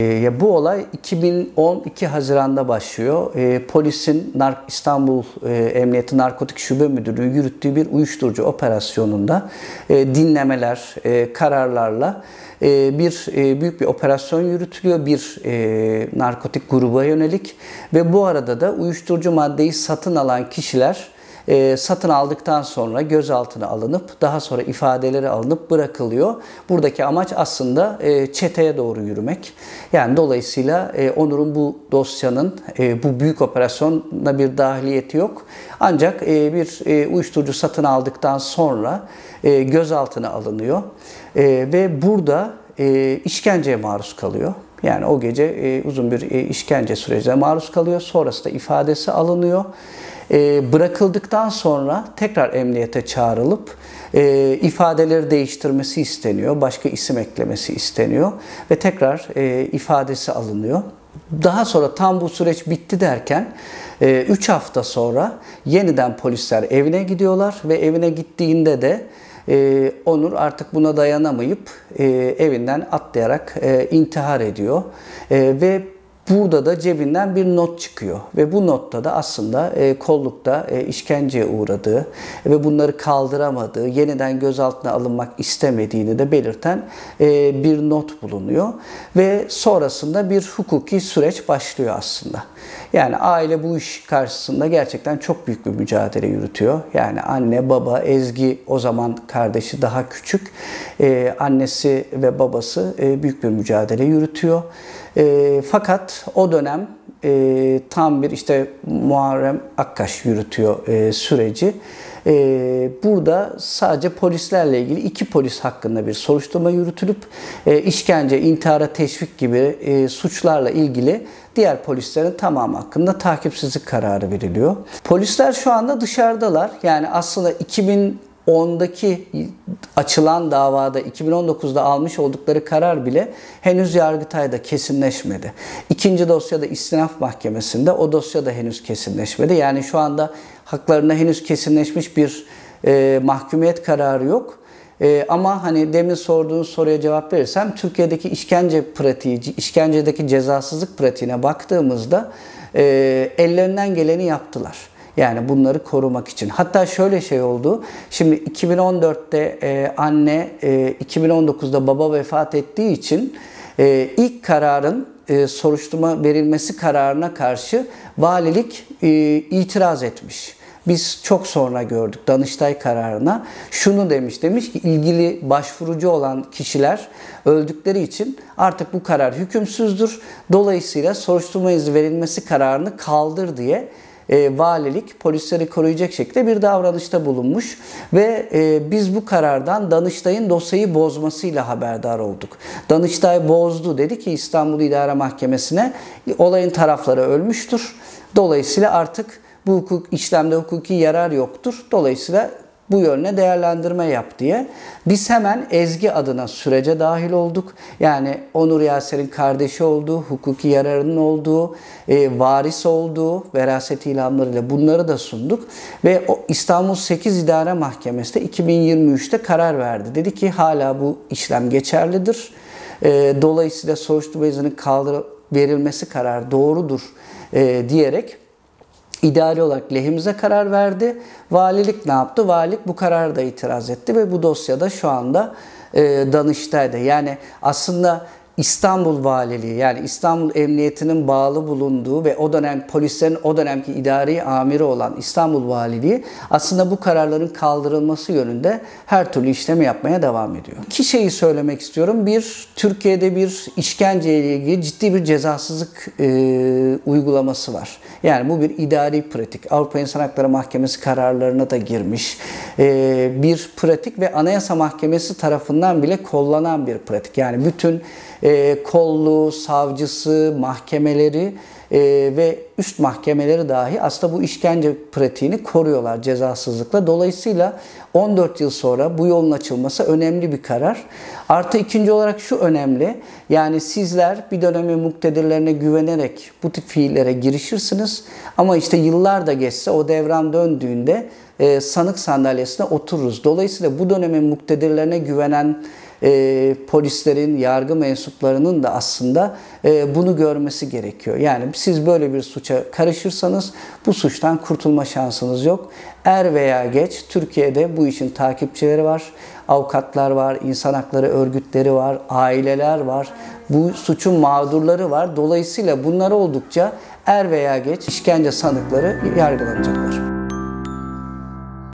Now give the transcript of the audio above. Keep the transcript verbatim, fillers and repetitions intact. E, bu olay iki bin on iki Haziran'da başlıyor. E, polisin Nar- İstanbul e, Emniyeti Narkotik Şube Müdürlüğü yürüttüğü bir uyuşturucu operasyonunda e, dinlemeler, e, kararlarla e, bir e, büyük bir operasyon yürütülüyor. Bir e, narkotik gruba yönelik ve bu arada da uyuşturucu maddeyi satın alan kişiler E, satın aldıktan sonra gözaltına alınıp daha sonra ifadeleri alınıp bırakılıyor. Buradaki amaç aslında e, çeteye doğru yürümek. Yani dolayısıyla e, Onur'un bu dosyanın e, bu büyük operasyonda bir dahiliyeti yok. Ancak e, bir e, uyuşturucu satın aldıktan sonra e, gözaltına alınıyor e, ve burada e, işkenceye maruz kalıyor. Yani o gece e, uzun bir e, işkence sürecine maruz kalıyor. Sonrasında ifadesi alınıyor. E, bırakıldıktan sonra tekrar emniyete çağrılıp e, ifadeleri değiştirmesi isteniyor. Başka isim eklemesi isteniyor. Ve tekrar e, ifadesi alınıyor. Daha sonra tam bu süreç bitti derken üç e, hafta sonra yeniden polisler evine gidiyorlar. Ve evine gittiğinde de Ee, Onur artık buna dayanamayıp e, evinden atlayarak e, intihar ediyor e, ve burada da cebinden bir not çıkıyor ve bu notta da aslında e, kollukta e, işkenceye uğradığı ve bunları kaldıramadığı, yeniden gözaltına alınmak istemediğini de belirten e, bir not bulunuyor ve sonrasında bir hukuki süreç başlıyor aslında. Yani aile bu iş karşısında gerçekten çok büyük bir mücadele yürütüyor. Yani anne, baba, Ezgi o zaman kardeşi daha küçük, e, annesi ve babası e, büyük bir mücadele yürütüyor. E, fakat o dönem e, tam bir işte Muharrem Akkaş yürütüyor e, süreci. E, burada sadece polislerle ilgili iki polis hakkında bir soruşturma yürütülüp e, işkence, intihara teşvik gibi e, suçlarla ilgili diğer polislerin tamamı hakkında takipsizlik kararı veriliyor. Polisler şu anda dışarıdalar. Yani aslında iki bin ondaki açılan davada iki bin on dokuzda almış oldukları karar bile henüz Yargıtay'da kesinleşmedi. İkinci dosyada İstinaf Mahkemesi'nde o dosyada henüz kesinleşmedi. Yani şu anda haklarına henüz kesinleşmiş bir e, mahkumiyet kararı yok. Ee, ama hani demin sorduğunuz soruya cevap verirsem Türkiye'deki işkence pratiği, işkencedeki cezasızlık pratiğine baktığımızda e, ellerinden geleni yaptılar. Yani bunları korumak için. Hatta şöyle şey oldu. Şimdi iki bin on dörtte e, anne, e, iki bin on dokuzda baba vefat ettiği için e, ilk kararın e, soruşturma verilmesi kararına karşı valilik e, itiraz etmiş. Biz çok sonra gördük Danıştay kararına. Şunu demiş, demiş ki ilgili başvurucu olan kişiler öldükleri için artık bu karar hükümsüzdür. Dolayısıyla soruşturma izni verilmesi kararını kaldır diye e, valilik polisleri koruyacak şekilde bir davranışta bulunmuş. Ve e, biz bu karardan Danıştay'ın dosyayı bozmasıyla haberdar olduk. Danıştay bozdu, dedi ki İstanbul İdare Mahkemesi'ne olayın tarafları ölmüştür. Dolayısıyla artık bu hukuk, işlemde hukuki yarar yoktur. Dolayısıyla bu yönüne değerlendirme yap diye. Biz hemen Ezgi adına sürece dahil olduk. Yani Onur Yaser'in kardeşi olduğu, hukuki yararının olduğu, e, varis olduğu, veraset ilanlarıyla bunları da sunduk. Ve o İstanbul sekiz İdare Mahkemesi de iki bin yirmi üçte karar verdi. Dedi ki hala bu işlem geçerlidir. E, dolayısıyla soruşturma izninin kaldır verilmesi kararı doğrudur e, diyerek İdari olarak lehimize karar verdi. Valilik ne yaptı? Valilik bu karara da itiraz etti ve bu dosyada şu anda e, Danıştay'da. Yani aslında İstanbul Valiliği, yani İstanbul Emniyeti'nin bağlı bulunduğu ve o dönem polislerin o dönemki idari amiri olan İstanbul Valiliği aslında bu kararların kaldırılması yönünde her türlü işlemi yapmaya devam ediyor. İki şeyi söylemek istiyorum. Bir, Türkiye'de bir işkenceyle ilgili ciddi bir cezasızlık e, uygulaması var. Yani bu bir idari pratik. Avrupa İnsan Hakları Mahkemesi kararlarına da girmiş e, bir pratik ve Anayasa Mahkemesi tarafından bile kollanan bir pratik. Yani bütün E, kollu, savcısı, mahkemeleri e, ve üst mahkemeleri dahi aslında bu işkence pratiğini koruyorlar cezasızlıkla. Dolayısıyla on dört yıl sonra bu yolun açılması önemli bir karar. Artı ikinci olarak şu önemli. Yani sizler bir dönemin muktedirlerine güvenerek bu tip fiillere girişirsiniz. Ama işte yıllar da geçse o devran döndüğünde e, sanık sandalyesine otururuz. Dolayısıyla bu dönemin muktedirlerine güvenen e, polislerin, yargı mensuplarının da aslında e, bunu görmesi gerekiyor. Yani siz böyle bir suça karışırsanız bu suçtan kurtulma şansınız yok. Er veya geç Türkiye'de bu işin takipçileri var, avukatlar var, insan hakları örgütleri var, aileler var, bu suçun mağdurları var. Dolayısıyla bunlar oldukça er veya geç işkence sanıkları yargılanacaklar.